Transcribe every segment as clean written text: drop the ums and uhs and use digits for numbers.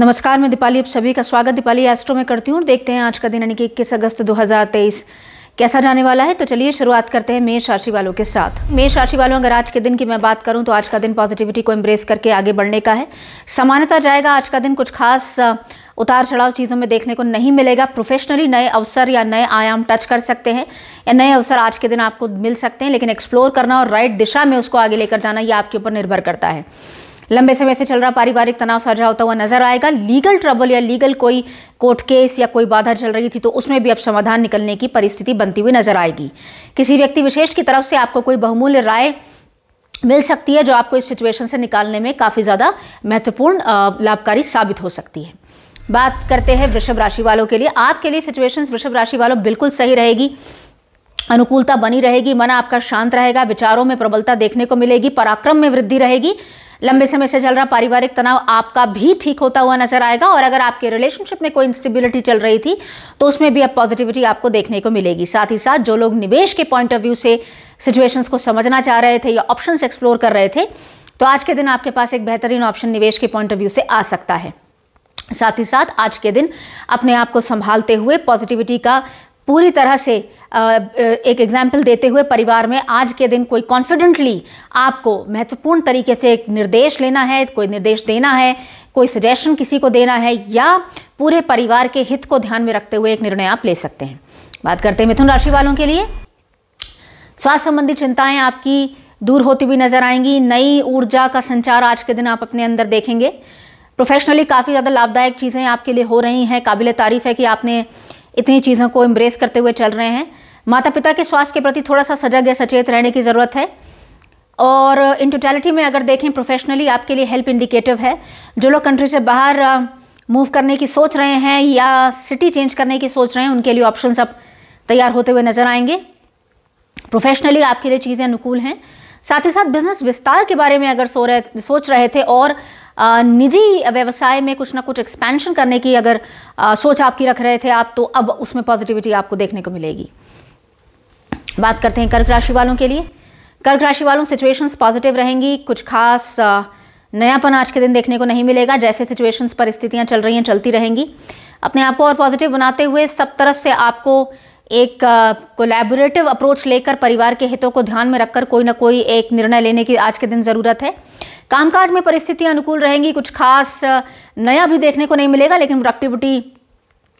नमस्कार, मैं दीपाली, आप सभी का स्वागत दीपाली एस्ट्रो में करती हूँ। देखते हैं आज का दिन यानी कि 21 अगस्त 2023 कैसा जाने वाला है। तो चलिए शुरुआत करते हैं मेष राशि वालों के साथ। मेष राशि वालों, अगर आज के दिन की मैं बात करूं तो आज का दिन पॉजिटिविटी को एम्ब्रेस करके आगे बढ़ने का है। समानता जाएगा आज का दिन, कुछ खास उतार चढ़ाव चीज़ों में देखने को नहीं मिलेगा। प्रोफेशनली नए अवसर या नए आयाम टच कर सकते हैं या नए अवसर आज के दिन आपको मिल सकते हैं, लेकिन एक्सप्लोर करना और राइट दिशा में उसको आगे लेकर जाना यह आपके ऊपर निर्भर करता है। लंबे समय से चल रहा पारिवारिक तनाव साझा होता हुआ नजर आएगा। लीगल ट्रबल या लीगल कोई कोर्ट केस या कोई बाधा चल रही थी तो उसमें भी अब समाधान निकलने की परिस्थिति बनती हुई नजर आएगी। किसी व्यक्ति विशेष की तरफ से आपको कोई बहुमूल्य राय मिल सकती है जो आपको इस सिचुएशन से निकालने में काफ़ी ज़्यादा महत्वपूर्ण लाभकारी साबित हो सकती है। बात करते हैं वृषभ राशि वालों के लिए। आपके लिए सिचुएशन वृषभ राशि वालों बिल्कुल सही रहेगी, अनुकूलता बनी रहेगी, मन आपका शांत रहेगा, विचारों में प्रबलता देखने को मिलेगी, पराक्रम में वृद्धि रहेगी। लंबे समय से चल रहा पारिवारिक तनाव आपका भी ठीक होता हुआ नजर आएगा और अगर आपके रिलेशनशिप में कोई इंस्टेबिलिटी चल रही थी तो उसमें भी अब पॉजिटिविटी आपको देखने को मिलेगी। साथ ही साथ जो लोग निवेश के पॉइंट ऑफ व्यू से सिचुएशंस को समझना चाह रहे थे या ऑप्शंस एक्सप्लोर कर रहे थे तो आज के दिन आपके पास एक बेहतरीन ऑप्शन निवेश के पॉइंट ऑफ व्यू से आ सकता है। साथ ही साथ आज के दिन अपने आप को संभालते हुए पॉजिटिविटी का पूरी तरह से एक एग्जाम्पल देते हुए परिवार में आज के दिन कोई कॉन्फिडेंटली आपको महत्वपूर्ण तरीके से एक निर्देश लेना है, कोई निर्देश देना है, कोई सजेशन किसी को देना है या पूरे परिवार के हित को ध्यान में रखते हुए एक निर्णय आप ले सकते हैं। बात करते हैं मिथुन राशि वालों के लिए। स्वास्थ्य संबंधी चिंताएं आपकी दूर होती हुई नजर आएंगी। नई ऊर्जा का संचार आज के दिन आप अपने अंदर देखेंगे। प्रोफेशनली काफ़ी ज़्यादा लाभदायक चीज़ें आपके लिए हो रही हैं। काबिल तारीफ है कि आपने इतनी चीज़ों को एम्ब्रेस करते हुए चल रहे हैं। माता पिता के स्वास्थ्य के प्रति थोड़ा सा सजग या सचेत रहने की ज़रूरत है। और इन टोटलिटी में अगर देखें प्रोफेशनली आपके लिए हेल्प इंडिकेटिव है। जो लोग कंट्री से बाहर मूव करने की सोच रहे हैं या सिटी चेंज करने की सोच रहे हैं उनके लिए ऑप्शंस अब तैयार होते हुए नज़र आएंगे। प्रोफेशनली आपके लिए चीज़ें अनुकूल हैं। साथ ही साथ बिजनेस विस्तार के बारे में अगर सोच रहे थे और निजी व्यवसाय में कुछ ना कुछ एक्सपेंशन करने की अगर सोच आपकी रख रहे थे आप, तो अब उसमें पॉजिटिविटी आपको देखने को मिलेगी। बात करते हैं कर्क राशि वालों के लिए। कर्क राशि वालों, सिचुएशंस पॉजिटिव रहेंगी, कुछ खास नयापन आज के दिन देखने को नहीं मिलेगा। जैसे सिचुएशंस परिस्थितियां चल रही हैं चलती रहेंगी। अपने आप को और पॉजिटिव बनाते हुए सब तरफ से आपको एक कोलैबोरेटिव अप्रोच लेकर परिवार के हितों को ध्यान में रखकर कोई ना कोई एक निर्णय लेने की आज के दिन ज़रूरत है। कामकाज में परिस्थितियां अनुकूल रहेंगी, कुछ खास नया भी देखने को नहीं मिलेगा लेकिन प्रोडक्टिविटी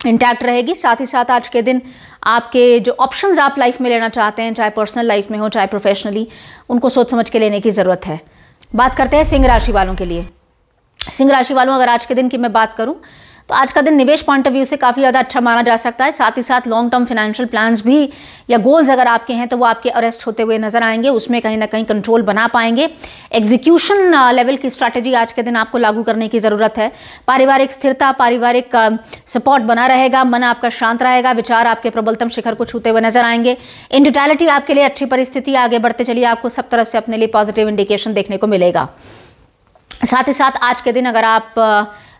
इंटैक्ट रहेगी। साथ ही साथ आज के दिन आपके जो ऑप्शंस आप लाइफ में लेना चाहते हैं, चाहे पर्सनल लाइफ में हो चाहे प्रोफेशनली, उनको सोच समझ के लेने की ज़रूरत है। बात करते हैं सिंह राशि वालों के लिए। सिंह राशि वालों, अगर आज के दिन की मैं बात करूं तो आज का दिन निवेश पॉइंट ऑफ व्यू से काफ़ी ज़्यादा अच्छा माना जा सकता है। साथ ही साथ लॉन्ग टर्म फाइनेंशियल प्लान्स भी या गोल्स अगर आपके हैं तो वो आपके अरेस्ट होते हुए नजर आएंगे। उसमें कहीं ना कहीं कंट्रोल बना पाएंगे। एग्जीक्यूशन लेवल की स्ट्रैटेजी आज के दिन आपको लागू करने की ज़रूरत है। पारिवारिक स्थिरता, पारिवारिक सपोर्ट बना रहेगा, मन आपका शांत रहेगा, विचार आपके प्रबलतम शिखर को छूते हुए नजर आएंगे। इन टोटलिटी आपके लिए अच्छी परिस्थिति, आगे बढ़ते चलिए आपको सब तरफ से अपने लिए पॉजिटिव इंडिकेशन देखने को मिलेगा। साथ ही साथ आज के दिन अगर आप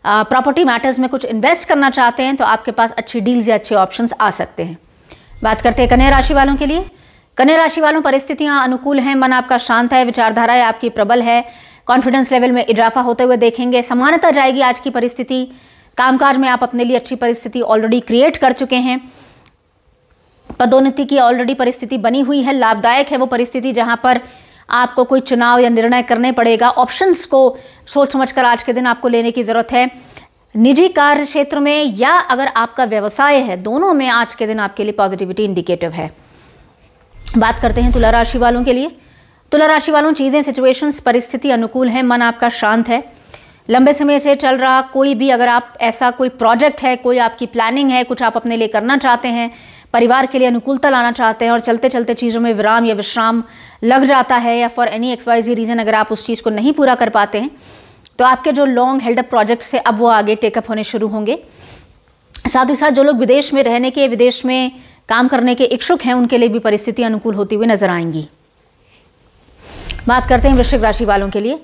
प्रॉपर्टी मैटर्स में कुछ इन्वेस्ट करना चाहते हैं तो आपके पास अच्छी डील्स या अच्छे ऑप्शंस आ सकते हैं। बात करते हैं कन्या राशि वालों के लिए। कन्या राशि वालों, परिस्थितियां अनुकूल हैं, मन आपका शांत है, विचारधाराएं आपकी प्रबल है, कॉन्फिडेंस लेवल में इजाफा होते हुए देखेंगे। समानता जाएगी आज की परिस्थिति। कामकाज में आप अपने लिए अच्छी परिस्थिति ऑलरेडी क्रिएट कर चुके हैं। पदोन्नति की ऑलरेडी परिस्थिति बनी हुई है। लाभदायक है वो परिस्थिति जहाँ पर आपको कोई चुनाव या निर्णय करने पड़ेगा। ऑप्शंस को सोच समझकर आज के दिन आपको लेने की ज़रूरत है। निजी कार्य क्षेत्र में या अगर आपका व्यवसाय है, दोनों में आज के दिन आपके लिए पॉजिटिविटी इंडिकेटिव है। बात करते हैं तुला राशि वालों के लिए। तुला राशि वालों, चीज़ें सिचुएशंस परिस्थिति अनुकूल है, मन आपका शांत है। लंबे समय से चल रहा कोई भी अगर आप ऐसा कोई प्रोजेक्ट है, कोई आपकी प्लानिंग है, कुछ आप अपने लिए करना चाहते हैं, परिवार के लिए अनुकूलता लाना चाहते हैं और चलते चलते चीज़ों में विराम या विश्राम लग जाता है या फॉर एनी XYZ रीज़न अगर आप उस चीज़ को नहीं पूरा कर पाते हैं तो आपके जो लॉन्ग हेल्ड अप प्रोजेक्ट्स थे अब वो आगे टेकअप होने शुरू होंगे। साथ ही साथ जो लोग विदेश में रहने के, विदेश में काम करने के इच्छुक हैं उनके लिए भी परिस्थिति अनुकूल होती हुई नजर आएंगी। बात करते हैं वृश्चिक राशि वालों के लिए।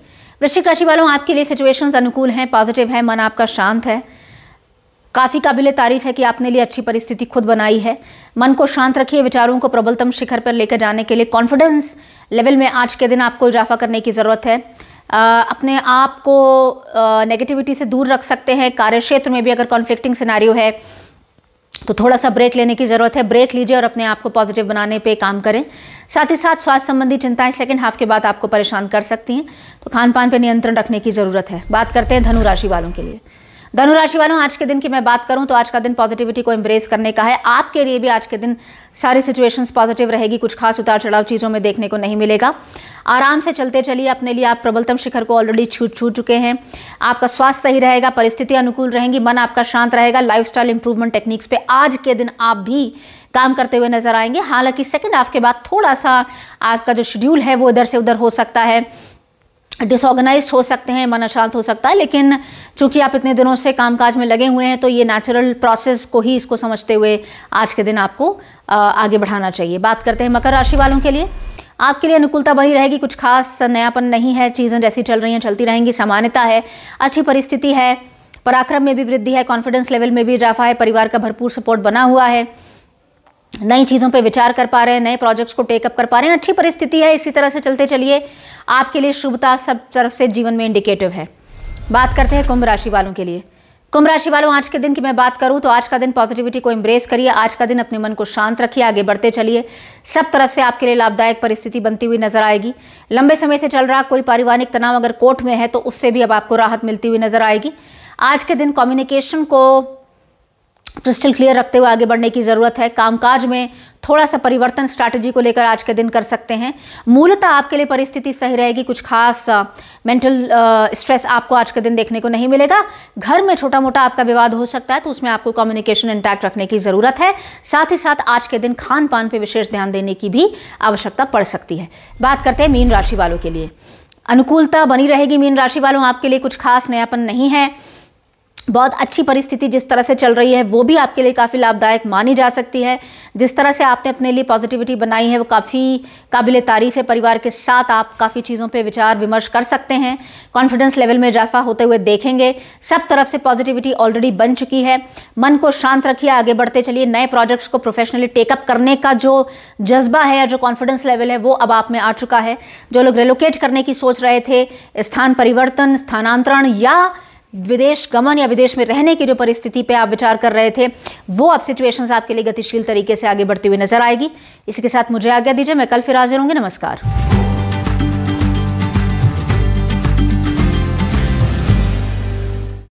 वृश्चिक राशि वालों, आपके लिए सिचुएशंस अनुकूल हैं, पॉजिटिव है, मन आपका शांत है। काफ़ी काबिल तारीफ है कि आपने लिए अच्छी परिस्थिति खुद बनाई है। मन को शांत रखिए, विचारों को प्रबलतम शिखर पर लेकर जाने के लिए कॉन्फिडेंस लेवल में आज के दिन आपको इजाफा करने की ज़रूरत है। अपने आप को नेगेटिविटी से दूर रख सकते हैं। कार्य क्षेत्र में भी अगर कॉन्फ्लिक्टिंग सिनेरियो है तो थोड़ा सा ब्रेक लेने की ज़रूरत है, ब्रेक लीजिए और अपने आप को पॉजिटिव बनाने पे काम करें। साथ ही साथ स्वास्थ्य संबंधी चिंताएं सेकंड हाफ के बाद आपको परेशान कर सकती हैं, तो खान पान पर नियंत्रण रखने की ज़रूरत है। बात करते हैं धनु राशि वालों के लिए। धनु राशि वालों, आज के दिन की मैं बात करूं तो आज का दिन पॉजिटिविटी को एम्ब्रेस करने का है। आपके लिए भी आज के दिन सारी सिचुएशंस पॉजिटिव रहेगी, कुछ खास उतार चढ़ाव चीज़ों में देखने को नहीं मिलेगा। आराम से चलते चलिए, अपने लिए आप प्रबलतम शिखर को ऑलरेडी छू चुके हैं। आपका स्वास्थ्य सही रहेगा, परिस्थितियाँ अनुकूल रहेंगी, मन आपका शांत रहेगा। लाइफस्टाइल इंप्रूवमेंट टेक्निक्स पे आज के दिन आप भी काम करते हुए नजर आएंगे। हालांकि सेकेंड हाफ के बाद थोड़ा सा आपका जो शेड्यूल है वो इधर से उधर हो सकता है, डिसऑर्गेनाइज्ड हो सकते हैं, मन अशांत हो सकता है, लेकिन चूंकि आप इतने दिनों से कामकाज में लगे हुए हैं तो ये नेचुरल प्रोसेस को ही इसको समझते हुए आज के दिन आपको आगे बढ़ाना चाहिए। बात करते हैं मकर राशि वालों के लिए। आपके लिए अनुकूलता बनी रहेगी, कुछ खास नयापन नहीं है, चीज़ें जैसी चल रही हैं चलती रहेंगी, सामान्यता है, अच्छी परिस्थिति है, पराक्रम में भी वृद्धि है, कॉन्फिडेंस लेवल में भी इजाफा है, परिवार का भरपूर सपोर्ट बना हुआ है, नई चीज़ों पे विचार कर पा रहे हैं, नए प्रोजेक्ट्स को टेकअप कर पा रहे हैं, अच्छी परिस्थिति है। इसी तरह से चलते चलिए, आपके लिए शुभता सब तरफ से जीवन में इंडिकेटिव है। बात करते हैं कुंभ राशि वालों के लिए। कुंभ राशि वालों, आज के दिन की मैं बात करूं तो आज का दिन पॉजिटिविटी को एम्ब्रेस करिए, आज का दिन अपने मन को शांत रखिए, आगे बढ़ते चलिए। सब तरफ से आपके लिए लाभदायक परिस्थिति बनती हुई नजर आएगी। लंबे समय से चल रहा कोई पारिवारिक तनाव अगर कोर्ट में है तो उससे भी अब आपको राहत मिलती हुई नजर आएगी। आज के दिन कम्युनिकेशन को क्रिस्टल क्लियर रखते हुए आगे बढ़ने की ज़रूरत है। कामकाज में थोड़ा सा परिवर्तन स्ट्रैटेजी को लेकर आज के दिन कर सकते हैं। मूलतः आपके लिए परिस्थिति सही रहेगी, कुछ खास मेंटल स्ट्रेस आपको आज के दिन देखने को नहीं मिलेगा। घर में छोटा मोटा आपका विवाद हो सकता है तो उसमें आपको कम्युनिकेशन इंटैक्ट रखने की ज़रूरत है। साथ ही साथ आज के दिन खान पान पर विशेष ध्यान देने की भी आवश्यकता पड़ सकती है। बात करते हैं मीन राशि वालों के लिए। अनुकूलता बनी रहेगी मीन राशि वालों, आपके लिए कुछ खास नयापन नहीं है, बहुत अच्छी परिस्थिति जिस तरह से चल रही है वो भी आपके लिए काफ़ी लाभदायक मानी जा सकती है। जिस तरह से आपने अपने लिए पॉजिटिविटी बनाई है वो काफ़ी काबिले तारीफ़ है। परिवार के साथ आप काफ़ी चीज़ों पे विचार विमर्श कर सकते हैं, कॉन्फिडेंस लेवल में इजाफा होते हुए देखेंगे। सब तरफ से पॉजिटिविटी ऑलरेडी बन चुकी है। मन को शांत रखिए, आगे बढ़ते चलिए। नए प्रोजेक्ट्स को प्रोफेशनली टेकअप करने का जो जज्बा है या जो कॉन्फिडेंस लेवल है वो अब आप में आ चुका है। जो लोग रेलोकेट करने की सोच रहे थे, स्थान परिवर्तन, स्थानांतरण या विदेश गमन या विदेश में रहने की जो परिस्थिति पे आप विचार कर रहे थे वो अब सिचुएशंस आपके लिए गतिशील तरीके से आगे बढ़ती हुई नजर आएगी। इसी के साथ मुझे आज्ञा दीजिए, मैं कल फिर हाजिर होंगी। नमस्कार।